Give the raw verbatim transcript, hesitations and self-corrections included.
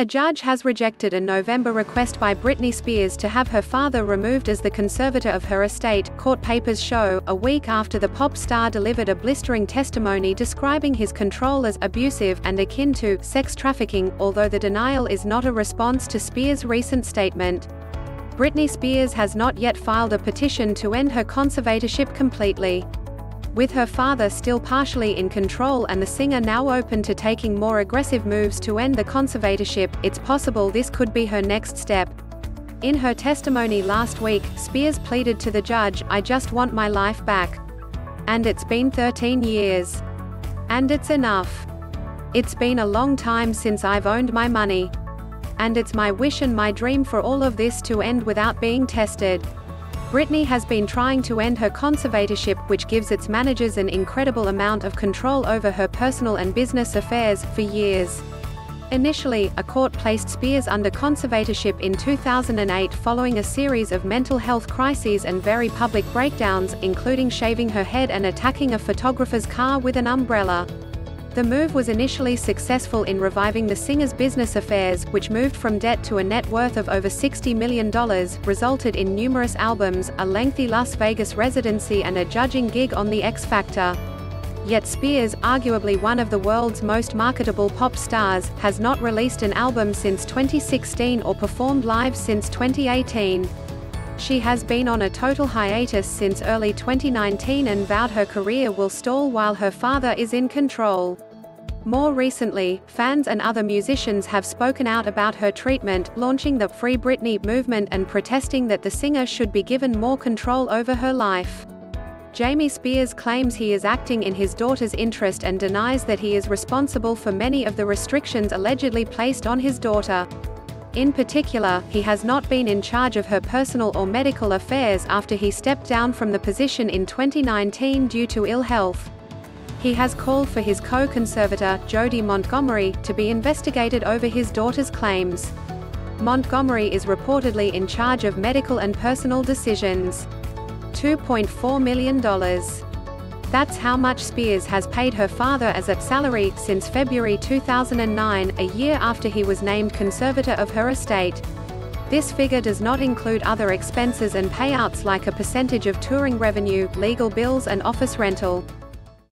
A judge has rejected a November request by Britney Spears to have her father removed as the conservator of her estate, court papers show, a week after the pop star delivered a blistering testimony describing his control as abusive and akin to sex trafficking, although the denial is not a response to Spears' recent statement. Britney Spears has not yet filed a petition to end her conservatorship completely. With her father still partially in control and the singer now open to taking more aggressive moves to end the conservatorship, it's possible this could be her next step. In her testimony last week, Spears pleaded to the judge, "I just want my life back. And it's been thirteen years. And it's enough. It's been a long time since I've owned my money. And it's my wish and my dream for all of this to end without being tested." Britney has been trying to end her conservatorship, which gives its managers an incredible amount of control over her personal and business affairs, for years. Initially, a court placed Spears under conservatorship in two thousand eight following a series of mental health crises and very public breakdowns, including shaving her head and attacking a photographer's car with an umbrella. The move was initially successful in reviving the singer's business affairs, which moved from debt to a net worth of over sixty million dollars, resulted in numerous albums, a lengthy Las Vegas residency and a judging gig on The X Factor. Yet Spears, arguably one of the world's most marketable pop stars, has not released an album since twenty sixteen or performed live since twenty eighteen. She has been on a total hiatus since early twenty nineteen and vowed her career will stall while her father is in control. More recently, fans and other musicians have spoken out about her treatment, launching the Free Britney movement and protesting that the singer should be given more control over her life. Jamie Spears claims he is acting in his daughter's interest and denies that he is responsible for many of the restrictions allegedly placed on his daughter. In particular, he has not been in charge of her personal or medical affairs after he stepped down from the position in twenty nineteen due to ill health. He has called for his co-conservator, Jody Montgomery, to be investigated over his daughter's claims. Montgomery is reportedly in charge of medical and personal decisions. two point four million dollars. That's how much Spears has paid her father as a salary since February two thousand nine, a year after he was named conservator of her estate. This figure does not include other expenses and payouts like a percentage of touring revenue, legal bills and office rental.